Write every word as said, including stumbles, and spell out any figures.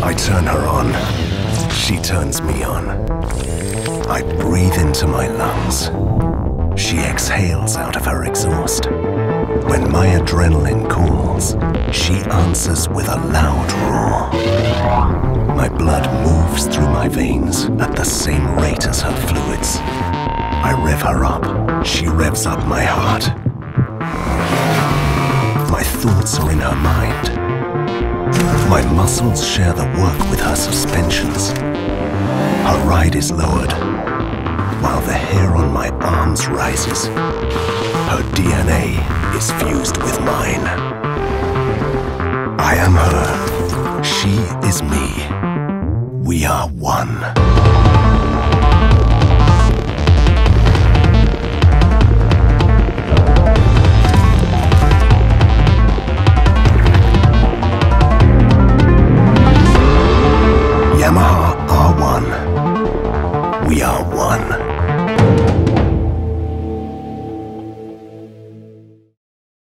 I turn her on. She turns me on. I breathe into my lungs. She exhales out of her exhaust. When my adrenaline cools, she answers with a loud roar. My blood moves through my veins at the same rate as her fluids. I rev her up. She revs up my heart. My thoughts are in her mind. My muscles share the work with her suspensions. Her ride is lowered, while the hair on my arms rises. Her D N A is fused with mine. I am her. She is me. We are one. We are one.